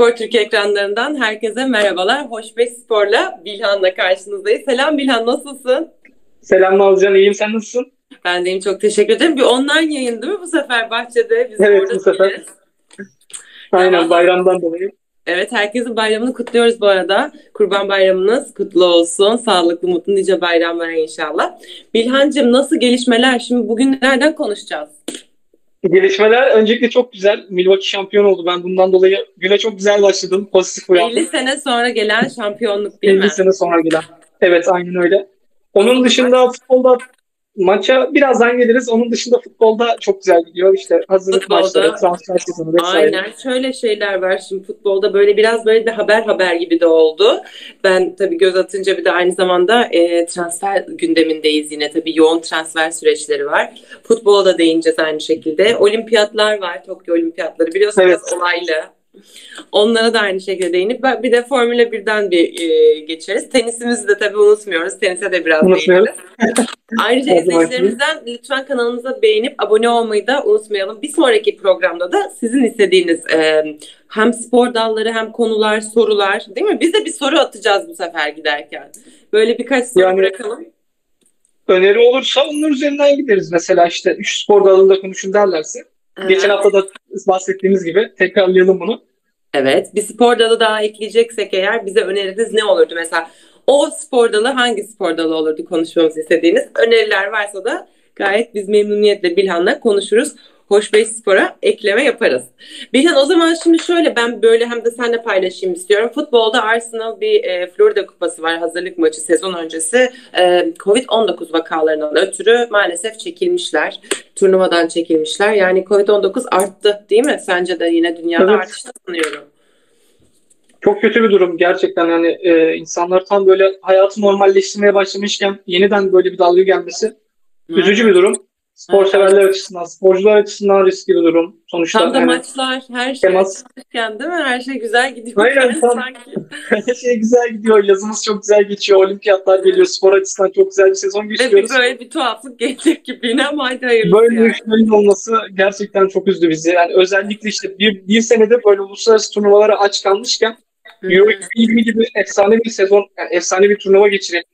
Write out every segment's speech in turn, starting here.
Spor Türkiye ekranlarından herkese merhabalar. Hoşbeş Spor'la Bilhan'la karşınızdayız. Selam Bilhan, nasılsın? Selam Nazcan, iyiyim. Sen nasılsın? Ben deyim, çok teşekkür ederim. Bir online yayın değil mi bu sefer Bahçede? Biz evet, bu sefer. Değiliz. Aynen, bayramdan dolayı. Evet, herkesin bayramını kutluyoruz bu arada. Kurban bayramınız kutlu olsun. Sağlıklı, mutlu, nice bayramlara inşallah. Bilhancığım, nasıl gelişmeler? Şimdi bugün nereden konuşacağız? Gelişmeler öncelikle çok güzel. Milwaukee şampiyon oldu. Ben bundan dolayı güne çok güzel başladım. Pozitif uyandım. 50 sene sonra gelen şampiyonluk değil mi? 50 sene sonra gelen. Evet, aynen öyle. Onun dışında futbolda maça birazdan geliriz. Onun dışında futbolda çok güzel gidiyor. İşte hazırlık futbolda, maçları, transfer sezonu vesaire. Aynen. Şöyle şeyler var şimdi futbolda, böyle biraz böyle de haber gibi de oldu. Ben tabii göz atınca bir de aynı zamanda transfer gündemindeyiz yine. Tabii yoğun transfer süreçleri var. Futbola da değineceğiz aynı şekilde. Olimpiyatlar var. Tokyo Olimpiyatları biliyorsunuz, evet. Olaylı. Onlara da aynı şekilde değinip bir de Formula 1'den geçeriz. Tenisimizi de tabii unutmuyoruz. Tenise de biraz değiniriz. Ayrıca izleyicilerimizden lütfen kanalımıza beğenip abone olmayı da unutmayalım. Bir sonraki programda da sizin istediğiniz hem spor dalları hem konular, sorular, değil mi? Biz de bir soru atacağız bu sefer giderken. Böyle birkaç soru bırakalım. Öneri olursa onun üzerinden gideriz. Mesela işte 3 spor dalında konuşun derlerse. Evet. Geçen hafta da bahsettiğimiz gibi tekrarlayalım bunu. Evet. Bir spor dalı daha ekleyeceksek eğer bize öneriniz ne olurdu? Mesela o spor dalı hangi spor dalı olurdu konuşmamızı istediğiniz? Öneriler varsa da gayet biz memnuniyetle Bilhan'la konuşuruz. Hoşbeş Spor'a ekleme yaparız. Bilhan, o zaman şimdi şöyle, ben böyle hem de seninle paylaşayım istiyorum. Futbolda Arsenal bir Florida kupası var, hazırlık maçı sezon öncesi. Covid-19 vakalarından ötürü maalesef çekilmişler. Turnuvadan çekilmişler. Yani Covid-19 arttı değil mi? Sence de yine dünyada evet, artışta sanıyorum. Çok kötü bir durum gerçekten. Yani insanlar tam böyle hayatı normalleştirmeye başlamışken yeniden böyle bir dalga gelmesi üzücü bir durum. Spor severler açısından, sporcular açısından riskli bir durum. Sonuçta tam da yani, maçlar, her şey açıkken değil mi? Her şey güzel gidiyor. Aynen, tam, sanki. Her şey güzel gidiyor. Yazımız çok güzel geçiyor. Olimpiyatlar geliyor. Spor açısından çok güzel bir sezon geçiriyoruz. Böyle bir tuhaflık gelecek gibi. Ne ama hadi hayırlısı. Böyle bir şeyin olması gerçekten çok üzdü bizi. Yani özellikle işte bir senede böyle uluslararası turnuvalara aç kalmışken Euro 2020 gibi efsane bir sezon, yani efsane bir turnuva geçirelim.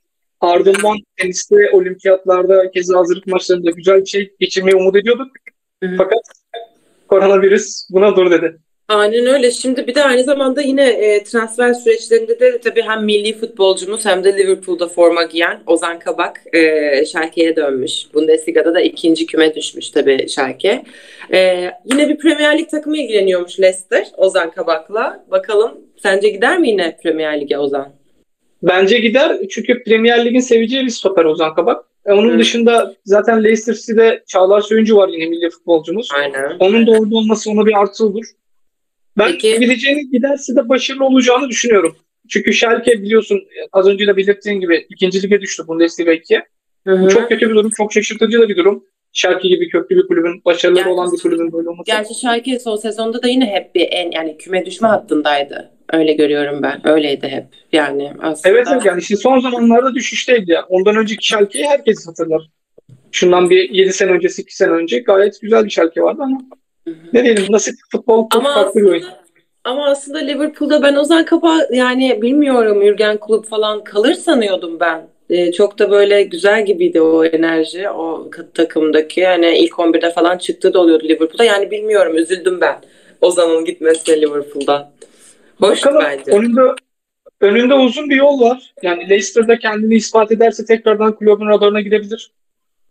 Ardından teniste, olimpiyatlarda, keza hazırlık maçlarında güzel bir şey geçirmeyi umut ediyorduk. Fakat koronavirüs buna dur dedi. Aynen öyle. Şimdi bir de aynı zamanda yine transfer süreçlerinde de tabii hem milli futbolcumuz hem de Liverpool'da forma giyen Ozan Kabak Schalke'ye dönmüş. Bundesliga'da da ikinci küme düşmüş tabii Schalke. Yine bir Premier Lig takımı ilgileniyormuş Leicester Ozan Kabak'la. Bakalım, sence gider mi yine Premier Lig'e Ozan? Bence gider. Çünkü Premier Lig'in seveceği bir stoper Ozan Kabak. Onun dışında zaten Leicester City'de Çağlar Söyüncü var, yine milli futbolcumuz. Aynen. Onun da orada olması ona bir artı olur. Ben gideceğini, giderse de başarılı olacağını düşünüyorum. Çünkü Schalke biliyorsun az önce de belirttiğin gibi 2. lige düştü Bundesliga 2'ye. Bu çok kötü bir durum. Çok şaşırtıcı da bir durum. Schalke gibi köklü bir kulübün, başarıları gerçi, olan bir kulübün böyle olması. Gerçi Schalke son sezonda da yine hep bir yani küme düşme hattındaydı. Öyle görüyorum ben. Öyleydi hep. Yani aslında. Evet, yani işte son zamanlarda düşüşteydi. Yani. Ondan önceki Schalke'yi herkes hatırlar. Şundan bir 7 sene önce, 8 sene önce gayet güzel bir Schalke vardı ama ne diyelim, nasip futbol çok farklı bir oyun. Ama aslında Liverpool'da ben Ozan Kabak, yani bilmiyorum, Jürgen Klopp falan kalır sanıyordum ben. Çok da böyle güzel gibiydi o enerji, o takımdaki. Yani ilk 11'de falan çıktığı da oluyordu Liverpool'da. Yani bilmiyorum, üzüldüm ben Ozan'ın gitmesine Liverpool'da. Hoş bence. Önünde uzun bir yol var. Yani Leicester'da kendini ispat ederse tekrardan kulübün radarına girebilir.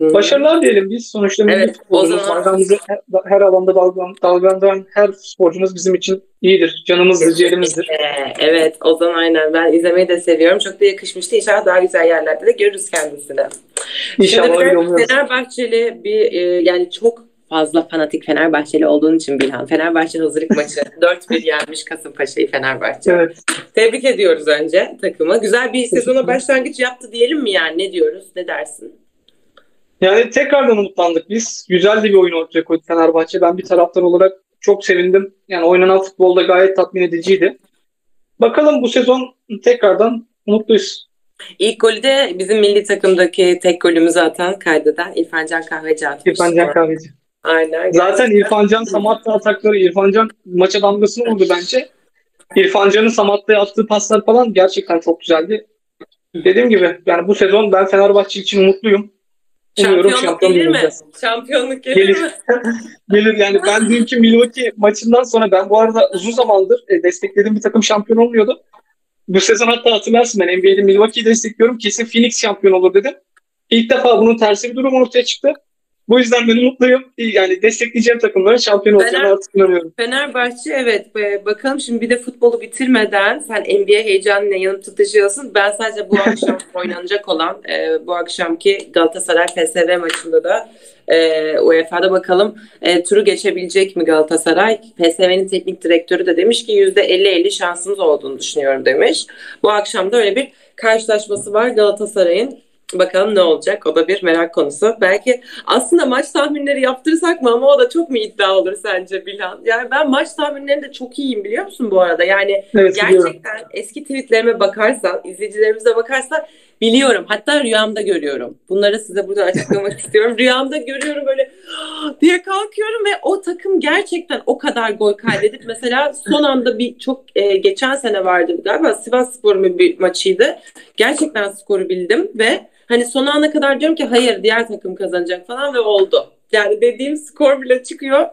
Başarılar diyelim biz. Sonuçta evet, bayramımızı her alanda dalgalandıran her sporcumuz bizim için iyidir. Canımızdır, ciğerimizdir. Evet, Ozan aynen. Ben izlemeyi de seviyorum. Çok da yakışmıştı. İnşallah daha güzel yerlerde de görürüz kendisini. İnşallah öyle olmuyoruz. Fenerbahçeli bir yani çok fazla fanatik Fenerbahçeli olduğun için Bilhan, Fenerbahçe'nin hazırlık maçı 4-1 yenmiş Kasımpaşa'yı Fenerbahçe. Evet. Tebrik ediyoruz önce takımı. Güzel bir sezona başlangıç yaptı diyelim mi yani? Ne diyoruz? Ne dersin? Yani tekrardan umutlandık biz. Güzel de bir oyun ortaya koydu Fenerbahçe. Ben bir taraftar olarak çok sevindim. Yani oynanan futbolda gayet tatmin ediciydi. Bakalım bu sezon tekrardan umutluyuz. İlk golü de bizim milli takımdaki tek golümüzü atan, kaydeden İrfan Can Kahveci atmış. İrfan Can Kahveci. Aynen. Zaten İrfan Can Samatta atakları, İrfan Can maça damgasını vurdu bence. İrfan Can'ın Samatta'ya attığı paslar falan gerçekten çok güzeldi. Dediğim gibi yani bu sezon ben Fenerbahçe için mutluyum. Şampiyonluk gelir mi? Gelir yani. Ben dünkü Milwaukee maçından sonra, ben bu arada uzun zamandır desteklediğim bir takım şampiyon olmuyordu. Bu sezon hatta hatırlarsın ben NBA'de Milwaukee'yi destekliyorum. Kesin Phoenix şampiyon olur dedim. İlk defa bunun tersi bir durum ortaya çıktı. Bu yüzden ben mutluyum. Yani destekleyeceğim takımların şampiyon olacağını artık inanıyorum. Fenerbahçe, evet. Bakalım şimdi bir de futbolu bitirmeden sen NBA heyecanıyla yanıp tutuşuyorsun. Ben sadece bu akşam oynanacak olan bu akşamki Galatasaray PSV maçında da UEFA'da bakalım turu geçebilecek mi Galatasaray? PSV'nin teknik direktörü de demiş ki %50-50 şansımız olduğunu düşünüyorum demiş. Bu akşam da öyle bir karşılaşması var Galatasaray'ın. Bakalım ne olacak? O da bir merak konusu. Belki aslında maç tahminleri yaptırsak mı, ama o da çok mu iddia olur sence Bilhan? Yani ben maç tahminlerinde çok iyiyim, biliyor musun bu arada? Yani evet, gerçekten biliyorum. Eski tweetlerime bakarsan, izleyicilerimize bakarsan biliyorum. Hatta rüyamda görüyorum. Bunları size burada açıklamak istiyorum. Rüyamda görüyorum böyle diye kalkıyorum ve o takım gerçekten o kadar gol kaydedip mesela son anda bir çok geçen sene vardı galiba, Sivasspor'un bir maçıydı. Gerçekten skoru bildim ve hani son ana kadar diyorum ki hayır diğer takım kazanacak falan ve oldu. Yani dediğim skor bile çıkıyor.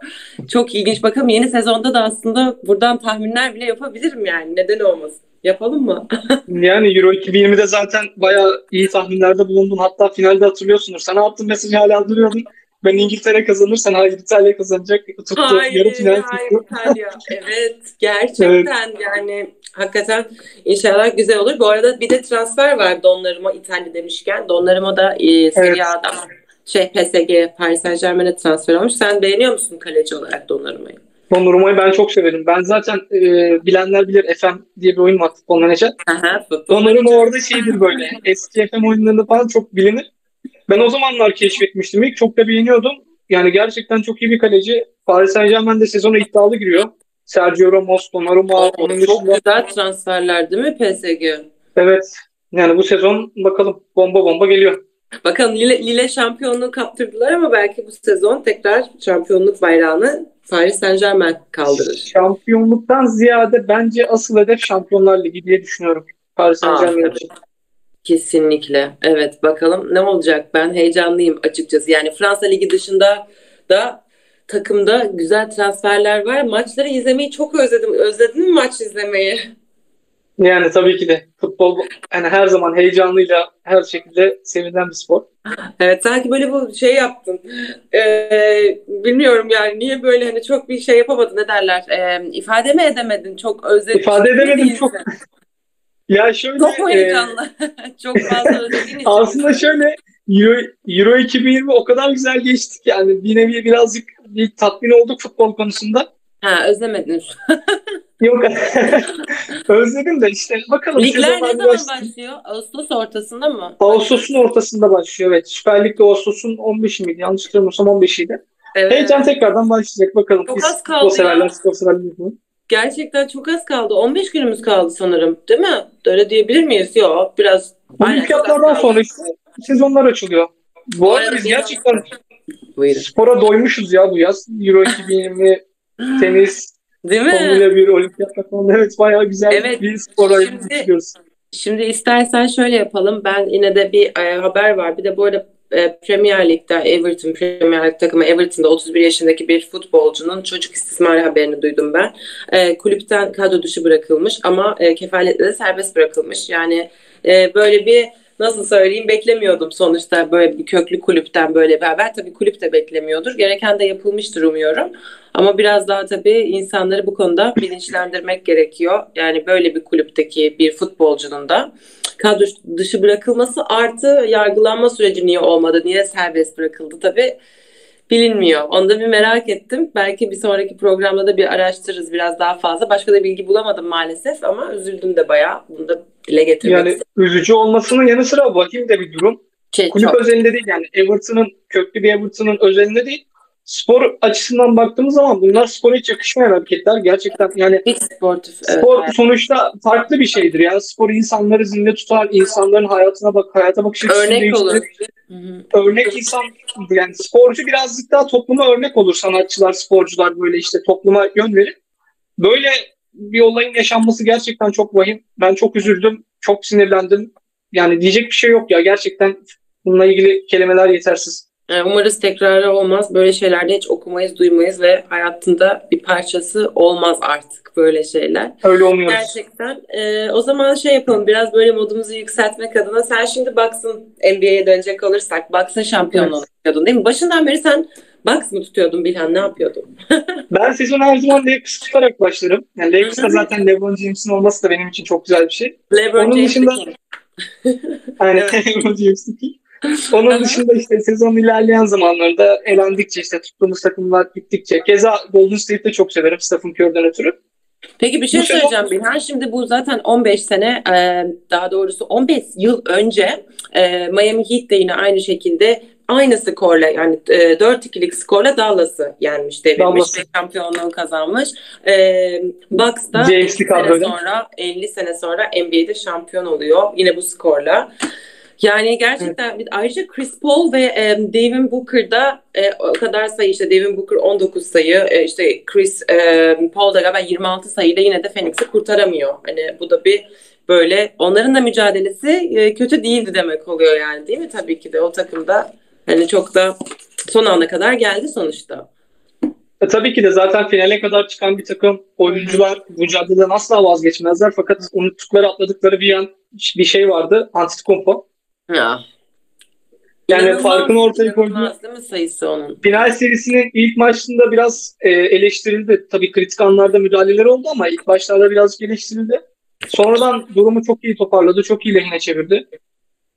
Çok ilginç. Bakalım yeni sezonda da aslında buradan tahminler bile yapabilirim yani. Neden olmasın? Yapalım mı? Yani Euro 2020'de zaten bayağı iyi tahminlerde bulundun. Hatta finalde hatırlıyorsunuz. Sana attığım mesajı hala duruyordun. Ben İngiltere kazanırsan hayır İtalya kazanacak. Tuttu. Yarı final tuttu. İtalya. Evet. Gerçekten evet. Yani hakikaten inşallah güzel olur. Bu arada bir de transfer var. Donnarumma İtalya demişken. Donnarumma da Serie A'da. Evet. PSG, Paris Saint-Germain'e transfer olmuş. Sen beğeniyor musun kaleci olarak Donnarumma'yı? Donnarumma'yı ben çok severim. Ben zaten bilenler bilir FM diye bir oyun var, futbol menajer. Donnarumma orada şeydir böyle. Eski FM oyunlarında falan çok bilinir. Ben o zamanlar keşfetmiştim. İlk çok da beğeniyordum. Yani gerçekten çok iyi bir kaleci. Paris Saint-Germain'de sezona iddialı giriyor. Sergio Ramos, Donnarumma. Çok güzel transferler değil mi PSG? Evet. Yani bu sezon bakalım bomba geliyor. Bakalım Lille şampiyonluğu kaptırdılar ama belki bu sezon tekrar şampiyonluk bayrağını Paris Saint-Germain kaldırır. Şampiyonluktan ziyade bence asıl hedef Şampiyonlar Ligi diye düşünüyorum Paris Saint-Germain için. Kesinlikle. Evet, bakalım ne olacak? Ben heyecanlıyım açıkçası. Yani Fransa Ligi dışında da takımda güzel transferler var. Maçları izlemeyi çok özledim. Özledin mi maç izlemeyi? Yani tabii ki de futbol yani her zaman heyecanlıyla her şekilde sevilen bir spor. Evet, sanki böyle bu şey yaptın. Bilmiyorum yani niye böyle hani çok bir şey yapamadın, ne derler? İfade mi edemedin? Çok özledim. İfade edemedim çok. Ya şöyle. Çok heyecanlı. Çok fazla özlediğin için. Aslında şöyle Euro 2020 o kadar güzel geçtik yani bir nevi birazcık bir tatmin olduk futbol konusunda. Ha, özlemediniz. Yok. Özledim de işte bakalım. Ligler ne zaman başlıyor? Ağustos ortasında mı? Ağustos'un ortasında başlıyor, evet. Süper Lig'de Ağustos'un 15'i miydi? Yanlış hatırlamıyorsam 15'iydi. Evet. Heyecan tekrardan başlayacak bakalım. Çok az kaldı. Gerçekten çok az kaldı. 15 günümüz kaldı sanırım. Değil mi? Öyle diyebilir miyiz? Yok. Biraz. Olimpiyatlardan sonra işte sezonlar açılıyor. Bu arada biz gerçekten spora doymuşuz ya bu yaz. Euro 2020 tenis, değil mi? Formula 1, olimpiyat takımında. Evet, bayağı güzel bir spor ayını düşünüyoruz. Şimdi istersen şöyle yapalım. Ben yine de bir haber var. Bir de bu arada Premier Lig'de Premier Lig takımı Everton'da 31 yaşındaki bir futbolcunun çocuk istismarı haberini duydum ben. Kulüpten kadro dışı bırakılmış ama kefaletle de serbest bırakılmış. Yani böyle bir, nasıl söyleyeyim, beklemiyordum sonuçta böyle bir köklü kulüpten böyle bir haber. Tabii kulüp de beklemiyordur. Gereken de yapılmıştır umuyorum. Ama biraz daha tabii insanları bu konuda bilinçlendirmek gerekiyor. Yani böyle bir kulüpteki bir futbolcunun da kadro dışı bırakılması artı yargılanma süreci niye olmadı, niye serbest bırakıldı tabii bilinmiyor. Onu da bir merak ettim. Belki bir sonraki programda da bir araştırırız biraz daha fazla. Başka da bilgi bulamadım maalesef ama üzüldüm de bayağı. Bunu da dile getirmek yani istedim. Üzücü olmasının yanı sıra vahim de bir durum. Kulüp özelinde değil yani köklü bir Everton'ın özelinde değil. Spor açısından baktığımız zaman bunlar spora hiç yakışmayan hareketler. Gerçekten yani spor sonuçta farklı bir şeydir. Yani spor insanları zinde tutar, insanların hayata bakış açısını değiştirir. Örnek insan, yani sporcu birazcık daha topluma örnek olur. Sanatçılar, sporcular böyle işte topluma yön verir. Böyle bir olayın yaşanması gerçekten çok vahim. Ben çok üzüldüm, çok sinirlendim. Yani diyecek bir şey yok ya. Gerçekten bununla ilgili kelimeler yetersiz. Umarız tekrarı olmaz. Böyle şeylerde hiç okumayız, duymayız ve hayatında bir parçası olmaz artık böyle şeyler. Öyle olmuyoruz. Gerçekten. O zaman şey yapalım, biraz böyle modumuzu yükseltmek adına. Sen şimdi Bucks'ın NBA'ye dönecek olursak, Bucks'ın şampiyon oluyordun değil mi? Başından beri sen Bucks mı tutuyordun Bilhan? Ne yapıyordun? Ben sezon her zaman Lakers tutarak başlarım. Yani Lakers'ta zaten LeBron James'in olması da benim için çok güzel bir şey. LeBron James'in dışında... Aynen. LeBron James'in değil. Onun dışında işte sezon ilerleyen zamanlarda elendikçe, işte tuttuğumuz takımlar gittikçe. Keza Golden State'de çok severim Stephen Curry'den ötürü. Peki bir şey söyleyeceğim Bilhan. Şimdi bu zaten 15 sene, daha doğrusu 15 yıl önce Miami Heat de yine aynı şekilde aynı skorla, yani 4-2'lik skorla Dallas'ı yenmiş, devirmiş ve şampiyonluğu kazanmış. Bucks da 50 sene sonra NBA'de şampiyon oluyor yine bu skorla. Yani gerçekten ayrıca Chris Paul ve Devin Booker da o kadar sayı, işte Devin Booker 19 sayı, işte Chris Paul da galiba 26 sayıyla yine de Phoenix'i kurtaramıyor. Hani bu da bir böyle onların da mücadelesi kötü değildi demek oluyor yani, değil mi? Tabii ki de o takımda hani çok da son ana kadar geldi sonuçta. Tabii ki de zaten finale kadar çıkan bir takım, oyuncular mücadeleden asla vazgeçmezler, fakat unuttukları, atladıkları bir şey vardı. Antetokounmpo. Ya. Yani inanılmaz, farkını ortaya koydu. Sayısı onun. Final serisinin ilk maçında biraz eleştirildi. Tabii kritik anlarda müdahaleler oldu ama ilk başlarda birazcık eleştirildi. Sonradan durumu çok iyi toparladı. Çok iyi lehine çevirdi.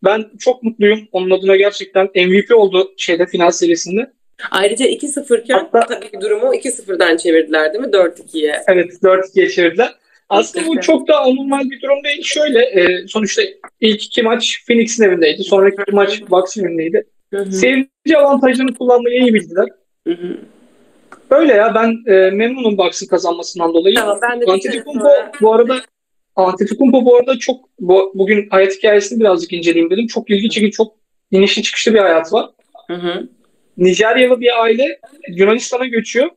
Ben çok mutluyum. Onun adına gerçekten MVP oldu final serisinde. Ayrıca 2-0 iken tabii ki durumu 2-0'dan çevirdiler değil mi? 4-2'ye. Evet, 4-2'ye çevirdiler. Aslında bu çok da anormal bir durum değil. Şöyle, sonuçta ilk iki maç Phoenix'in evindeydi. Sonraki iki maç Bucks'ın evindeydi. Seyirci avantajlarını kullanmayı iyi bildiler. Böyle ya, ben memnunum Bucks'ın kazanmasından dolayı. Tamam, Antetokounmpo bu arada çok, bugün hayat hikayesini birazcık inceleyeyim dedim. Çok ilgi çekici, çok inişli çıkışlı bir hayat var. Nijeryalı bir aile Yunanistan'a göçüyor.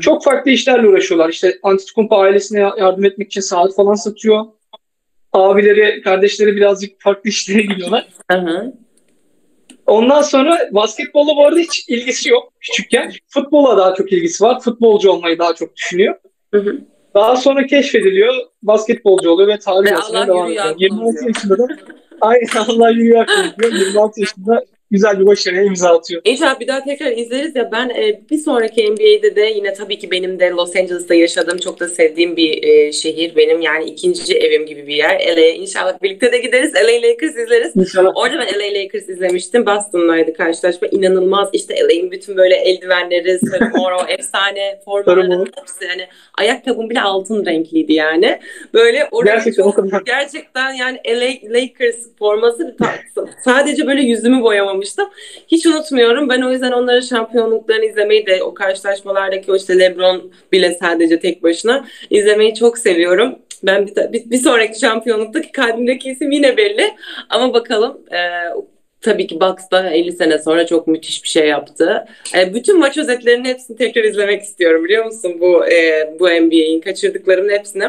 Çok farklı işlerle uğraşıyorlar. İşte Antetokounmpo ailesine yardım etmek için saat falan satıyor. Abileri, kardeşleri birazcık farklı işlere gidiyorlar. Ondan sonra basketbolla bu arada hiç ilgisi yok küçükken. Futbola daha çok ilgisi var. Futbolcu olmayı daha çok düşünüyor. Daha sonra keşfediliyor. Basketbolcu oluyor ve tarih yazmaya devam ediyor. 26 yaşında da Allah yürüyor aklını. 26 yaşında güzel bir başarıya imza atıyor. İnşallah bir daha tekrar izleriz ya. Ben bir sonraki NBA'de de yine tabii ki benim de Los Angeles'ta yaşadığım, çok da sevdiğim bir şehir. Benim yani ikinci evim gibi bir yer. LA'ye inşallah birlikte de gideriz. LA Lakers izleriz. İnşallah. Orada ben LA Lakers izlemiştim. Boston'daydı karşılaşma. İnanılmaz. İşte LA'nin bütün böyle eldivenleri, sarı mor, o efsane formaları, hepsi. Yani ayakkabım bile altın renkliydi yani. Böyle orada gerçekten, çok, gerçekten yani LA Lakers forması sadece böyle yüzümü boyamam. Hiç unutmuyorum. Ben o yüzden onların şampiyonluklarını izlemeyi de, o karşılaşmalardaki o işte LeBron bile sadece tek başına izlemeyi çok seviyorum. Ben bir sonraki şampiyonluktaki kalbimdeki isim yine belli. Ama bakalım, tabii ki Bucks da 50 sene sonra çok müthiş bir şey yaptı. Bütün maç özetlerinin hepsini tekrar izlemek istiyorum, biliyor musun? Bu NBA'in kaçırdıklarının hepsini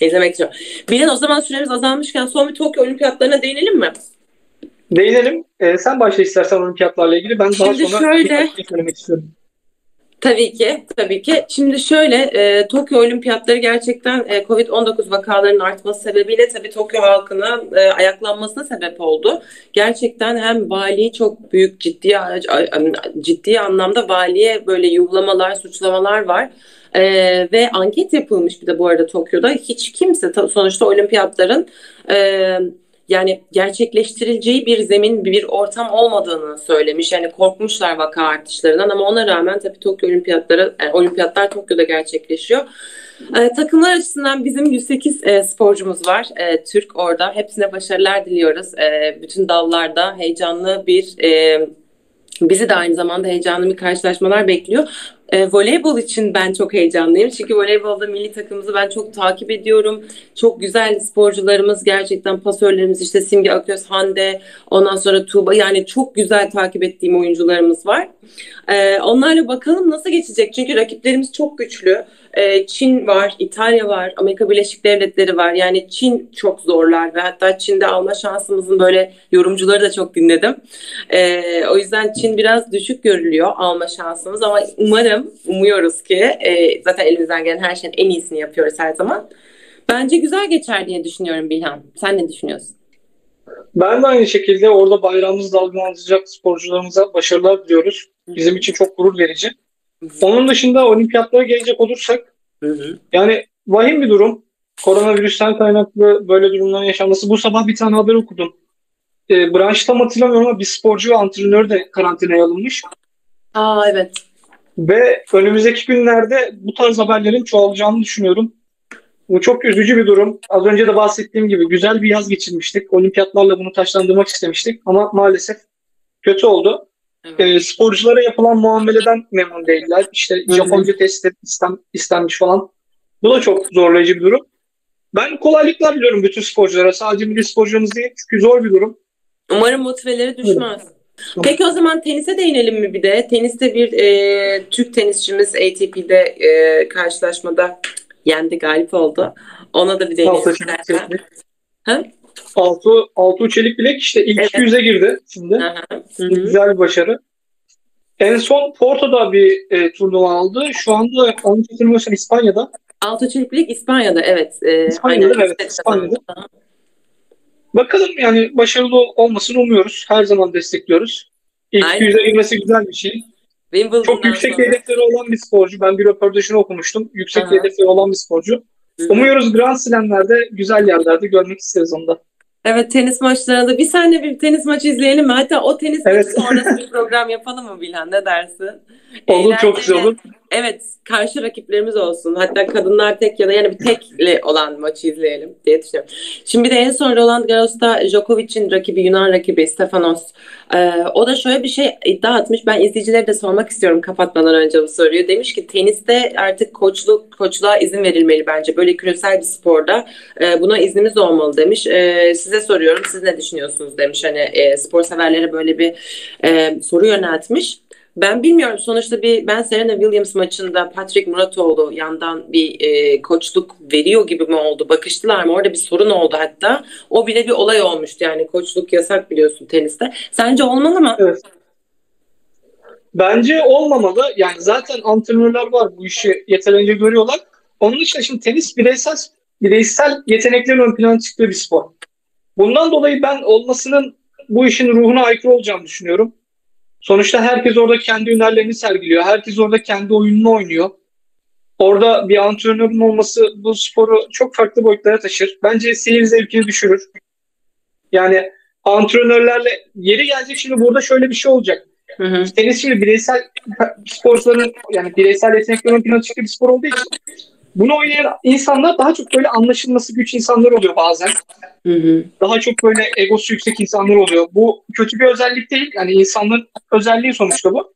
izlemek istiyorum. Bilin, o zaman süremiz azalmışken son bir Tokyo Olimpiyatlarına değinelim mi? Değinelim. Sen başla istersen olimpiyatlarla ilgili. Ben daha şimdi sonra söylemek istiyorum. Tabii ki. Şimdi şöyle, Tokyo Olimpiyatları gerçekten Covid-19 vakalarının artması sebebiyle tabii Tokyo halkına ayaklanmasına sebep oldu. Gerçekten hem valiyi çok büyük, ciddi anlamda valiye böyle yuhlamalar, suçlamalar var. Ve anket yapılmış bir de bu arada Tokyo'da. Hiç kimse sonuçta olimpiyatların... yani gerçekleştirileceği bir zemin, bir ortam olmadığını söylemiş. Yani korkmuşlar vaka artışlarından ama ona rağmen tabii Tokyo Olimpiyatları, yani Olimpiyatlar Tokyo'da gerçekleşiyor. Takımlar açısından bizim 108 sporcumuz var. Türk orada. Hepsine başarılar diliyoruz. Bütün dallarda heyecanlı bir, bizi de aynı zamanda heyecanlı bir karşılaşmalar bekliyor. Voleybol için ben çok heyecanlıyım. Çünkü voleybolda milli takımımızı ben çok takip ediyorum. Çok güzel sporcularımız, gerçekten pasörlerimiz, işte Simge Aköz, Hande, ondan sonra Tuğba. Yani çok güzel takip ettiğim oyuncularımız var. Onlarla bakalım nasıl geçecek. Çünkü rakiplerimiz çok güçlü. Çin var, İtalya var, Amerika Birleşik Devletleri var. Yani Çin çok zorlar ve hatta Çin'de alma şansımızın böyle yorumcuları da çok dinledim. O yüzden Çin biraz düşük görülüyor alma şansımız ama umuyoruz ki zaten elimizden gelen her şeyin en iyisini yapıyoruz her zaman. Bence güzel geçer diye düşünüyorum Bilhan. Sen ne düşünüyorsun? Ben de aynı şekilde orada bayrağımızı dalgalandıracak sporcularımıza başarılar diliyoruz. Bizim için çok gurur verici. Onun dışında olimpiyatlara gelecek olursak yani vahim bir durum. Koronavirüsten kaynaklı böyle durumların yaşanması. Bu sabah bir tane haber okudum. Branşı tam hatırlamıyorum ama bir sporcu ve antrenör de karantinaya alınmış. Aa evet. Ve önümüzdeki günlerde bu tarz haberlerin çoğalacağını düşünüyorum. Bu çok üzücü bir durum. Az önce de bahsettiğim gibi güzel bir yaz geçirmiştik. Olimpiyatlarla bunu taçlandırmak istemiştik ama maalesef kötü oldu. Evet. Sporculara yapılan muameleden memnun değiller. İşte Japonca test istenmiş falan. Bu da çok zorlayıcı bir durum. Ben kolaylıklar diliyorum bütün sporculara. Sadece milli sporcularımız değil çünkü zor bir durum. Umarım motiveleri düşmez. Evet. Peki o zaman tenise değinelim mi bir de? Teniste bir Türk tenisçimiz ATP'de karşılaşmada yendi, galip oldu. Ona da bir değinelim. 6 çelik bilek işte ilk 200'e girdi şimdi. Güzel bir başarı. En son Porto'da bir turnuva aldı. Şu anda onu hatırlamıyorsam İspanya'da. 6 çelik bilek İspanya'da İspanya'da. Bakalım yani başarılı olmasını umuyoruz. Her zaman destekliyoruz. İlk 200'e girmesi güzel bir şey. Çok yüksek hedefleri olan bir sporcu. Ben bir röportajını okumuştum. Yüksek hedefleri olan bir sporcu. Umuyoruz Grand Slam'lerde, güzel yerlerde görmek isteriz onu da. Evet, tenis maçlarında. Bir saniye bir tenis maçı izleyelim mi? Hatta o tenis maçı sonrası bir program yapalım mı Bilhan? Ne dersin? Olur, çok güzel olur. Evet, karşı rakiplerimiz olsun. Hatta kadınlar tek ya da yani bir tekli olan maçı izleyelim diye düşünüyorum. Şimdi de en son Roland Garros'ta Djokovic'in rakibi, Yunan rakibi Stefanos. O da şöyle bir şey iddia atmış. Ben izleyicilere de sormak istiyorum kapatmadan önce bu soruyu. Demiş ki teniste artık koçluğa izin verilmeli bence. Böyle küresel bir sporda buna iznimiz olmalı demiş. Size soruyorum. Siz ne düşünüyorsunuz demiş. Hani spor severlere böyle bir soru yöneltmiş. Ben bilmiyorum. Sonuçta ben Serena Williams maçında Patrick Muratoğlu yandan bir koçluk veriyor gibi mi oldu? Bakıştılar mı? Orada bir sorun oldu hatta. O bile bir olay olmuştu. Yani koçluk yasak biliyorsun teniste. Sence olmalı mı? Evet. Bence olmamalı. Yani zaten antrenörler var. Bu işi yeterince görüyorlar. Onun için şimdi tenis bireysel yeteneklerin ön plana çıktığı bir spor. Bundan dolayı ben olmasının bu işin ruhuna aykırı olacağını düşünüyorum. Sonuçta herkes orada kendi hünerlerini sergiliyor. Herkes orada kendi oyununu oynuyor. Orada bir antrenörün olması bu sporu çok farklı boyutlara taşır. Bence seyir zevkini düşürür. Yani antrenörlerle yeri gelecek şimdi burada şöyle bir şey olacak. Tenis şimdi bireysel sporcuların yani bireysel yeteneklerin plana çıktığı bir spor olduğu için bunu oynayan insanlar daha çok böyle anlaşılması güç insanlar oluyor bazen. Daha çok böyle egosu yüksek insanlar oluyor. Bu kötü bir özellik değil. Yani insanların özelliği sonuçta bu.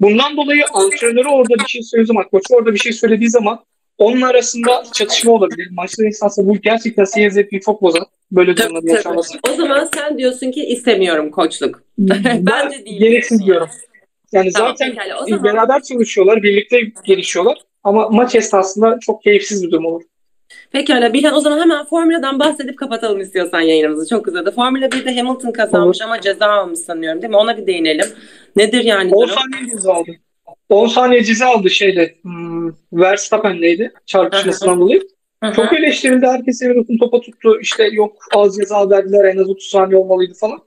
Bundan dolayı antrenörü orada bir şey söylediği zaman, koçu orada bir şey söylediği zaman onun arasında çatışma olabilir. Maçlar insansa bu gerçekten seyir zevkini çok bozar. Böyle durumların yaşanması. O zaman sen diyorsun ki istemiyorum koçluk. Bence değil. Gereksiz diyorum. Yani tamam, zaten zaman beraber çalışıyorlar, birlikte gelişiyorlar. Ama maç esnasında çok keyifsiz bir durum olur. Pekala Bilhan, o zaman hemen Formula'dan bahsedip kapatalım istiyorsan yayınımızı. Çok güzeldi. Formula 1'de Hamilton kazanmış ama ceza almış sanıyorum değil mi? Ona bir değinelim. Nedir yani 10 durum? Saniye ceza aldı. 10 saniye ceza aldı şeyde. Verstappen'leydi. Çarpışmasından dolayı. Çok eleştirildi. Herkes Hamilton topa tuttu. İşte yok az ceza verdiler. En az 30 saniye olmalıydı falan.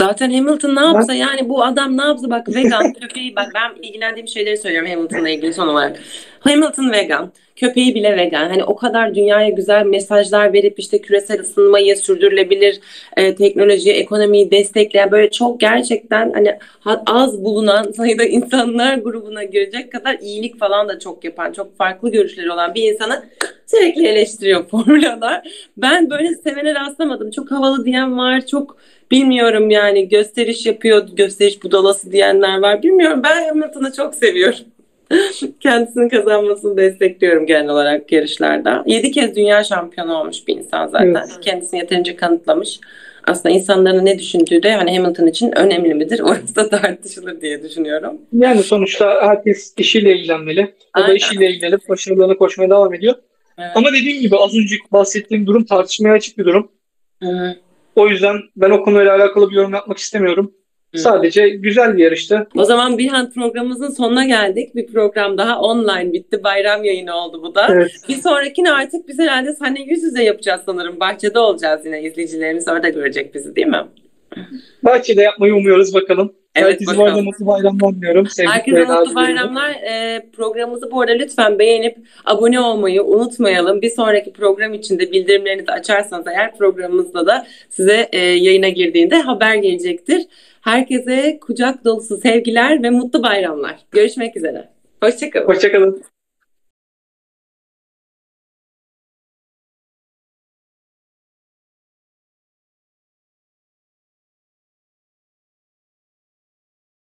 Zaten Hamilton ne yapsa yani bu adam ne yapsa bak vegan köpeği bak ben ilgilendiğim şeyleri söylüyorum Hamilton'la ilgili son olarak. Hamilton vegan. Köpeği bile vegan. Hani o kadar dünyaya güzel mesajlar verip işte küresel ısınmayı sürdürülebilir teknolojiyi, ekonomiyi destekleyen böyle çok gerçekten hani az bulunan sayıda insanlar grubuna girecek kadar iyilik falan da çok yapan, çok farklı görüşleri olan bir insanı sürekli eleştiriyor Formula'lar. Ben böyle sevene rastlamadım. Çok havalı diyen var, çok bilmiyorum yani gösteriş yapıyor, gösteriş budalası diyenler var. Bilmiyorum ben Hamilton'ı çok seviyorum. Kendisinin kazanmasını destekliyorum genel olarak yarışlarda. 7 kez dünya şampiyonu olmuş bir insan zaten. Evet. Kendisini yeterince kanıtlamış. Aslında insanların ne düşündüğü de hani Hamilton için önemli midir? Orası da tartışılır diye düşünüyorum. Yani sonuçta herkes işiyle ilgilenmeli. O da işiyle ilgilenip başarılarına koşmaya devam ediyor. Evet. Ama dediğim gibi az önce bahsettiğim durum tartışmaya açık bir durum. Hı-hı. O yüzden ben o konuyla alakalı bir yorum yapmak istemiyorum. Hı. Sadece güzel bir yarıştı. O zaman Bilhan programımızın sonuna geldik. Bir program daha online bitti. Bayram yayını oldu bu da. Evet. Bir sonrakini artık biz herhalde seninle yüz yüze yapacağız sanırım. Bahçede olacağız yine. İzleyicilerimiz orada görecek bizi, değil mi? Bahçede yapmayı umuyoruz bakalım. Evet, herkese orada mutlu bayramlar diyorum. Herkese mutlu bayramlar. Programımızı bu arada lütfen beğenip abone olmayı unutmayalım. Bir sonraki program için de bildirimlerinizi açarsanız eğer programımızda da size yayına girdiğinde haber gelecektir. Herkese kucak dolusu sevgiler ve mutlu bayramlar. Görüşmek üzere. Hoşçakalın. Hoşçakalın.